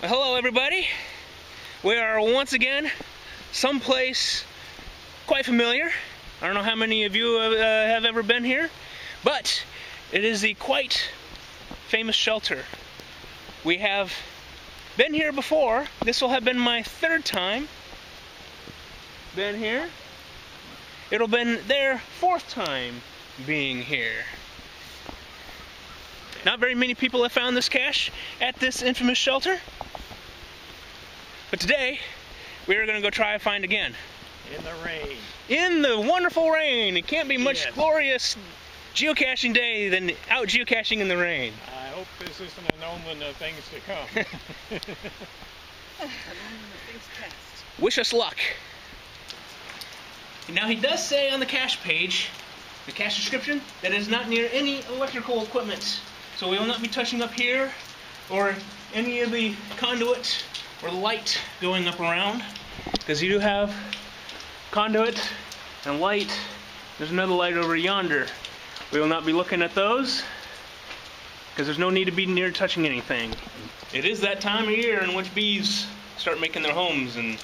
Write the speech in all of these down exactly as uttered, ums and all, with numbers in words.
Well, hello everybody. We are once again someplace quite familiar. I don't know how many of you uh, have ever been here, but it is the quite famous shelter. We have been here before. This will have been my third time. Been here. It'll been their fourth time being here. Not very many people have found this cache at this infamous shelter, but today we are going to go try and find again. In the rain. In the wonderful rain. It can't be much yes. glorious geocaching day than out geocaching in the rain. I hope this isn't an omen of things to come. An omen of things past. Wish us luck. Now he does say on the cache page, the cache description, that it is not near any electrical equipment. So we will not be touching up here, or any of the conduit or light going up around, because you do have conduit and light. There's another light over yonder. We will not be looking at those, because there's no need to be near touching anything. It is that time of year in which bees start making their homes in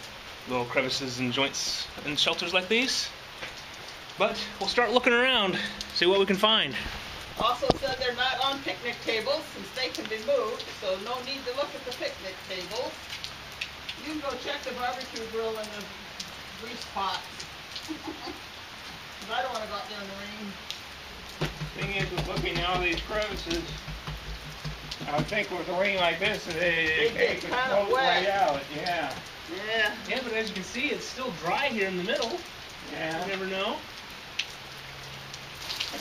little crevices and joints and shelters like these. But we'll start looking around, see what we can find. Also said they're not on picnic tables since they can be moved, so no need to look at the picnic tables. You can go check the barbecue grill and the grease pot. Because I don't want to go out there in the rain. Thing is, with looking at all these crevices, I would think with a rain like this, it, it, it would float right out. Yeah. Yeah. Yeah, but as you can see, it's still dry here in the middle. Yeah. You never know.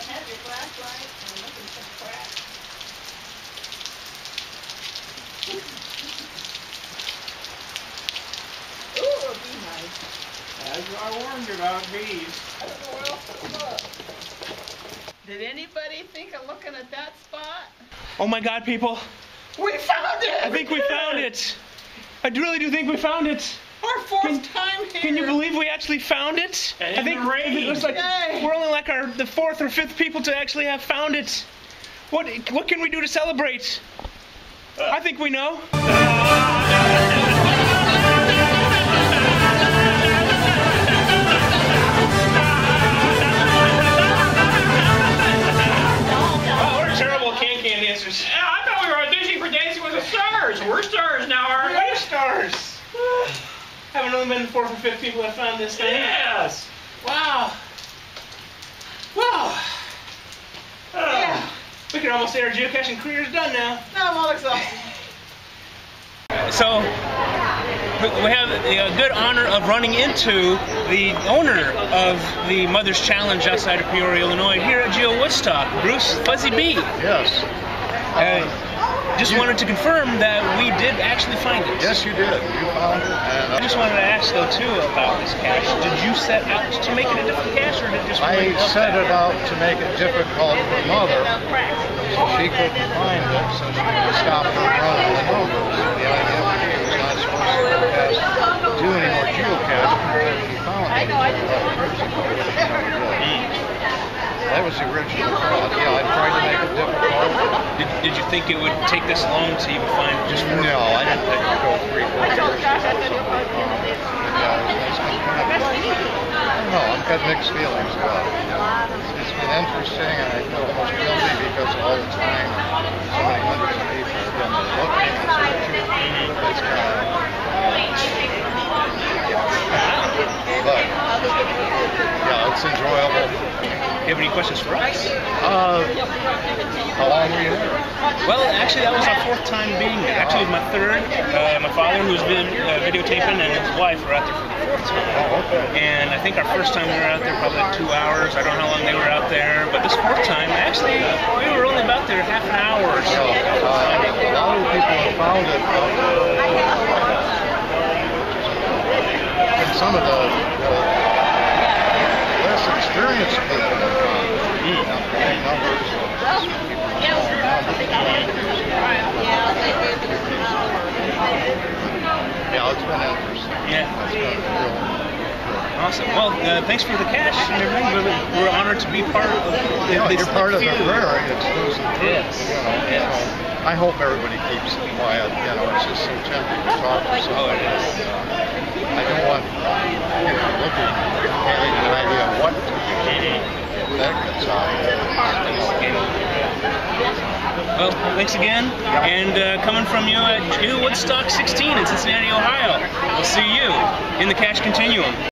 Have your flashlight and look at some cracks. Ooh, a beehive. As I warned you about bees. I don't know where else to look. Did anybody think of looking at that spot? Oh my God, people! We found it! I think we found it! I really do think we found it! Our fourth can, time here. Can you believe we actually found it? And I think it was like Yay. we're only like our the fourth or fifth people to actually have found it. What what can we do to celebrate? Uh. I think we know. Oh, we're terrible can-can dancers. Yeah, I thought we were auditioning for Dancing with the Stars. We're stars now, aren't we? We're stars. Haven't only been four or five people that found this thing. Yes! Wow! Wow! Oh. Yeah. We can almost say our geocaching career is done now. No, I'm all exhausted. So, we have the good honor of running into the owner of the Mother's Challenge outside of Peoria, Illinois, here at Geo Woodstock, Bruce Fuzzy B. Yes. Uh, Just wanted to confirm that we did actually find it. Yes, you did. You found it. And I just wanted to ask, though, too, about this cache. Did you set out to make it a different cache, or did it just... I set it out to make it difficult for Mother, so she couldn't find it, so she could stop her running the numbers. And the idea was she was not supposed to do any more geocaching until she found it. That was the original thought. Yeah, I tried to make it difficult. Did, did you think it would take this long to even find just one? No, I didn't think it would go three, four years. Um, yeah, no, I've got mixed feelings about it. You know. It's been interesting, and I feel almost guilty because of all the time so many hundreds of people have been looking at it. It's kind of... Uh, but, yeah, it's enjoyable. Do you have any questions for us? Uh... How long were you there? Well, actually, that was our fourth time being there. Actually, my third. Uh, my father, who's been uh, videotaping, and his wife were out there for the fourth time. Oh, okay. And I think our first time we were out there probably two hours. I don't know how long they were out there, but this fourth time, actually, we were only about there half an hour or so. Uh, a lot of people have found it, and some of the uh, less experienced people have found it. Numbers. Yeah, it's been interesting. Yeah. It's been real, real, real. Awesome. Well, uh, thanks for the cache and everything. We're, we're honored to be part of the, no, you're part of the prayer. It's those, yes. You know, yes. So I hope everybody keeps quiet. You know, it's just so tempting to talk to somebody. I don't want, you know, looking having an idea of what to do. That gets out there. Well, thanks again. Yeah. And uh, coming from you at Geo Woodstock sixteen in Cincinnati, Ohio. We'll see you in the Cache Continuum.